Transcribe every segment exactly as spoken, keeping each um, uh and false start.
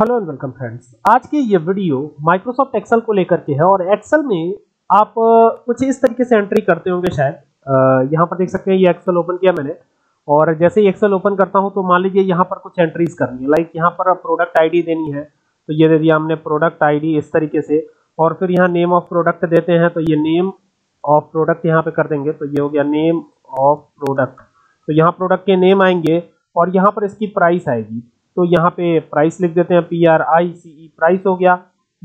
Hello and welcome friends, आज की ये वीडियो माइक्रोसॉफ्ट एक्सेल को लेकर के है। और एक्सेल में आप कुछ इस तरीके से एंट्री करते होंगे शायद। यहाँ पर देख सकते हैं, ये एक्सेल ओपन किया मैंने और जैसे ही एक्सेल ओपन करता हूँ तो मान लीजिए यहाँ पर कुछ एंट्रीज करनी है। लाइक यहाँ पर प्रोडक्ट आईडी देनी है, तो ये दे दिया हमने प्रोडक्ट आईडी इस तरीके से। और फिर यहाँ नेम ऑफ प्रोडक्ट देते हैं, तो ये नेम ऑफ प्रोडक्ट यहाँ पे कर देंगे, तो ये हो गया नेम ऑफ प्रोडक्ट। तो यहाँ प्रोडक्ट के नेम आएंगे और यहाँ पर इसकी प्राइस आएगी, तो यहाँ पे प्राइस लिख देते हैं, P R I C E price हो गया।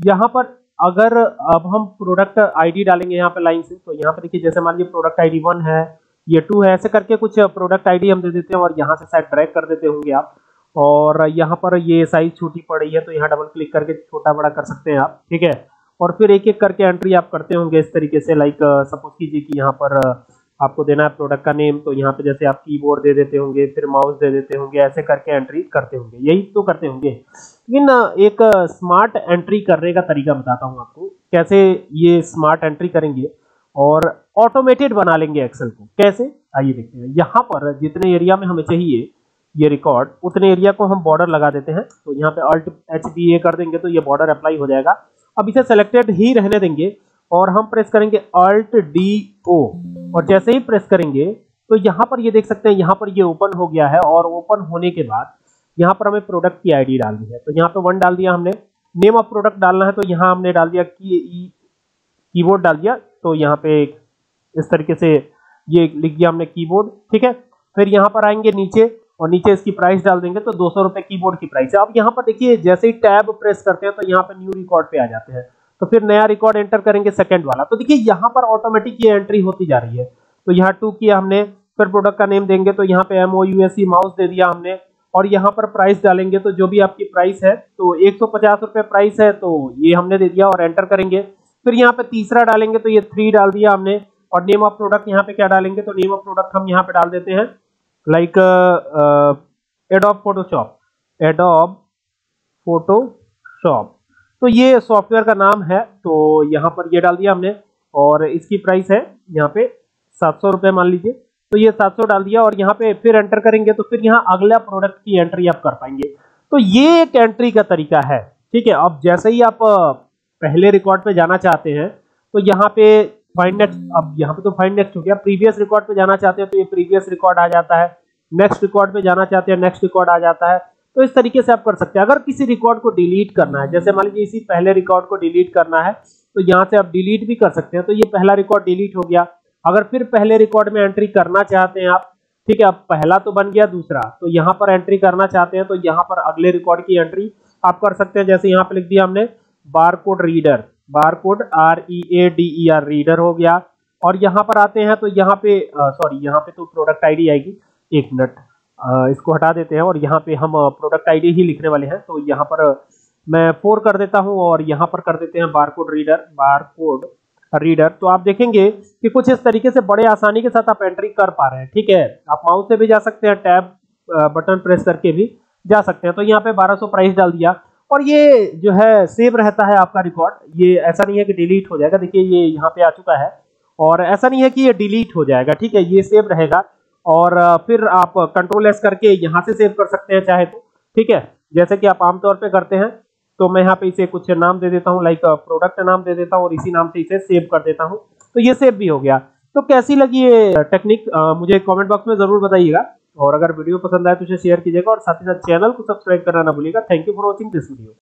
यहाँ पर अगर अब हम प्रोडक्ट आईडी डालेंगे यहाँ पे लाइन से, तो यहाँ पे देखिए जैसे मान लीजिए प्रोडक्ट आईडी वन है, ये टू है, ऐसे करके कुछ प्रोडक्ट आईडी हम दे देते हैं। और यहाँ से शायद ड्रैग कर देते होंगे आप, और यहाँ पर ये साइज छोटी पड़ रही है तो यहाँ डबल क्लिक करके छोटा बड़ा कर सकते हैं आप, ठीक है। और फिर एक एक करके एंट्री आप करते होंगे इस तरीके से। लाइक सपोज कीजिए कि यहाँ पर आपको देना है प्रोडक्ट का नेम, तो यहाँ पे जैसे आप कीबोर्ड दे देते होंगे, फिर माउस दे देते होंगे, ऐसे करके एंट्री करते होंगे। यही तो करते होंगे, लेकिन एक स्मार्ट एंट्री करने का तरीका बताता हूँ आपको, कैसे ये स्मार्ट एंट्री करेंगे और ऑटोमेटेड बना लेंगे एक्सेल को। कैसे, आइए देखते हैं। यहाँ पर जितने एरिया में हमें चाहिए ये रिकॉर्ड, उतने एरिया को हम बॉर्डर लगा देते हैं। तो यहाँ पे अल्ट एच बी ए कर देंगे तो ये बॉर्डर अप्लाई हो जाएगा। अब इसे सेलेक्टेड ही रहने देंगे और हम प्रेस करेंगे अल्ट डी ओ, और जैसे ही प्रेस करेंगे तो यहाँ पर ये देख सकते हैं, यहाँ पर ये ओपन हो गया है। और ओपन होने के बाद यहाँ पर हमें प्रोडक्ट की आईडी डालनी है, तो यहाँ पे वन डाल दिया हमने। नेम ऑफ प्रोडक्ट डालना है, तो यहाँ हमने डाल दिया की कीबोर्ड डाल दिया, तो यहाँ पे इस तरीके से ये लिख दिया हमने कीबोर्ड, ठीक है। फिर यहाँ पर आएंगे नीचे और नीचे इसकी प्राइस डाल देंगे, तो दो सौ रुपए कीबोर्ड की प्राइस है। अब यहाँ पर देखिए जैसे ही टैब प्रेस करते हैं तो यहाँ पे न्यू रिकॉर्ड पे आ जाते हैं, तो फिर नया रिकॉर्ड एंटर करेंगे सेकंड वाला। तो देखिए यहाँ पर ऑटोमेटिक ये एंट्री होती जा रही है। तो यहाँ टू किया हमने, फिर प्रोडक्ट का नेम देंगे तो यहाँ पे M O U S E mouse दे दिया हमने, और यहाँ पर प्राइस डालेंगे तो जो भी आपकी प्राइस है, तो एक सौ पचास रुपये प्राइस है तो ये हमने दे दिया और एंटर करेंगे। फिर यहाँ पे तीसरा डालेंगे तो ये थ्री डाल दिया हमने, और नेम ऑफ प्रोडक्ट यहाँ पे क्या डालेंगे, तो नेम ऑफ प्रोडक्ट हम यहाँ पे डाल देते हैं like Adobe Photoshop, Adobe Photoshop, तो ये सॉफ्टवेयर का नाम है। तो यहाँ पर ये डाल दिया हमने और इसकी प्राइस है यहाँ पे सात सौ रुपये मान लीजिए, तो ये सात सौ डाल दिया। और यहाँ पे फिर एंटर करेंगे तो फिर यहाँ अगला प्रोडक्ट की एंट्री आप कर पाएंगे। तो ये एक एंट्री का तरीका है, ठीक है। अब जैसे ही आप पहले रिकॉर्ड पे जाना चाहते हैं तो यहाँ पे फाइंड नेक्स्ट, अब यहाँ पे तो फाइंड नेक्स्ट हो गया। प्रीवियस रिकॉर्ड पे जाना चाहते हैं तो ये प्रीवियस रिकॉर्ड आ जाता है, नेक्स्ट रिकॉर्ड पे जाना चाहते हैं नेक्स्ट रिकॉर्ड आ जाता है। तो इस तरीके से आप कर सकते हैं। अगर किसी रिकॉर्ड को डिलीट करना है, जैसे मान लीजिए इसी पहले रिकॉर्ड को डिलीट करना है, तो यहाँ से आप डिलीट भी कर सकते हैं। तो ये पहला रिकॉर्ड डिलीट हो गया। अगर फिर पहले रिकॉर्ड में एंट्री करना चाहते हैं आप, ठीक है, अब पहला तो बन गया दूसरा, तो यहाँ पर एंट्री करना चाहते हैं तो यहाँ पर अगले रिकॉर्ड की एंट्री आप कर सकते हैं। जैसे यहाँ पर लिख दिया हमने barcode reader, barcode R E A D E R reader हो गया। और यहाँ पर आते हैं तो यहाँ पे सॉरी यहाँ पे तो प्रोडक्ट आई डी आएगी, एक मिनट इसको हटा देते हैं। और यहाँ पे हम प्रोडक्ट आईडी ही लिखने वाले हैं, तो यहाँ पर मैं फोर कर देता हूँ और यहाँ पर कर देते हैं बारकोड रीडर, बारकोड रीडर। तो आप देखेंगे कि कुछ इस तरीके से बड़े आसानी के साथ आप एंट्री कर पा रहे हैं, ठीक है। आप माउस से भी जा सकते हैं, टैब बटन प्रेस करके भी जा सकते हैं। तो यहाँ पे बारह सौ प्राइस डाल दिया और ये जो है सेव रहता है आपका रिकॉर्ड। ये ऐसा नहीं है कि डिलीट हो जाएगा, देखिए ये यहाँ पे आ चुका है और ऐसा नहीं है कि ये डिलीट हो जाएगा, ठीक है, ये सेव रहेगा। और फिर आप कंट्रोल एस करके यहाँ से सेव कर सकते हैं चाहे तो, ठीक है, जैसे कि आप आमतौर पे करते हैं। तो मैं यहाँ पे इसे कुछ नाम दे देता हूँ, लाइक प्रोडक्ट नाम दे देता हूँ और इसी नाम से इसे सेव कर देता हूँ, तो ये सेव भी हो गया। तो कैसी लगी ये टेक्निक मुझे कमेंट बॉक्स में ज़रूर बताइएगा, और अगर वीडियो पसंद आए तो इसे शेयर कीजिएगा और साथ ही साथ चैनल को सब्सक्राइब करना ना भूलिएगा। Thank you for watching this video.